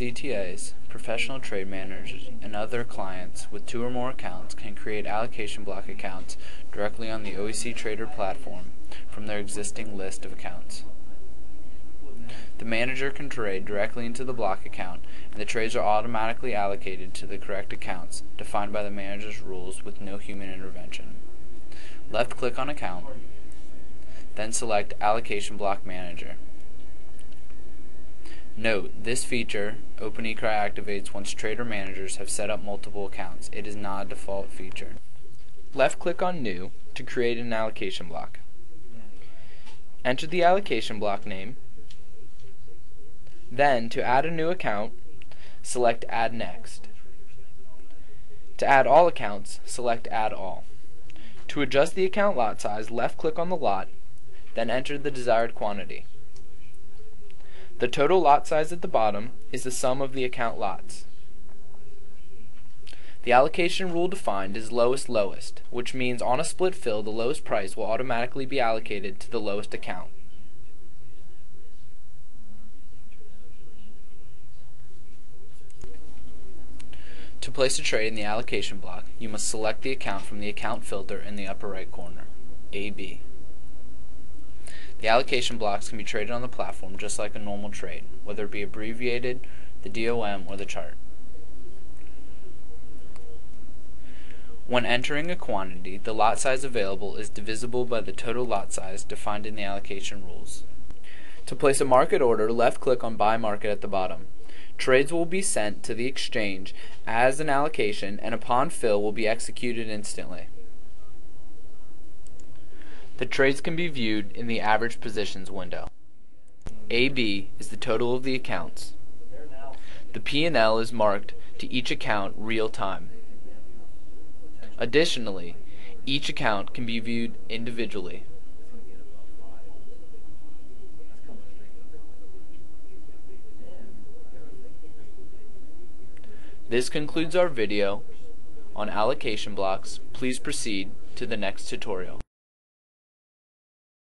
CTAs, professional trade managers, and other clients with two or more accounts can create allocation block accounts directly on the OEC Trader platform from their existing list of accounts. The manager can trade directly into the block account, and the trades are automatically allocated to the correct accounts defined by the manager's rules with no human intervention. Left-click on Account, then select Allocation Block Manager. Note, this feature, Open E Cry, activates once trader managers have set up multiple accounts. It is not a default feature. Left-click on New to create an allocation block. Enter the allocation block name. Then, to add a new account, select Add Next. To add all accounts, select Add All. To adjust the account lot size, left-click on the lot, then enter the desired quantity. The total lot size at the bottom is the sum of the account lots. The allocation rule defined is lowest-lowest, which means on a split fill, the lowest price will automatically be allocated to the lowest account. To place a trade in the allocation block, you must select the account from the account filter in the upper right corner, AB. The allocation blocks can be traded on the platform just like a normal trade, whether it be abbreviated, the DOM, or the chart. When entering a quantity, the lot size available is divisible by the total lot size defined in the allocation rules. To place a market order, left-click on Buy Market at the bottom. Trades will be sent to the exchange as an allocation and upon fill will be executed instantly. The trades can be viewed in the average positions window. AB is the total of the accounts. The PnL is marked to each account real time. Additionally, each account can be viewed individually. This concludes our video on allocation blocks. Please proceed to the next tutorial.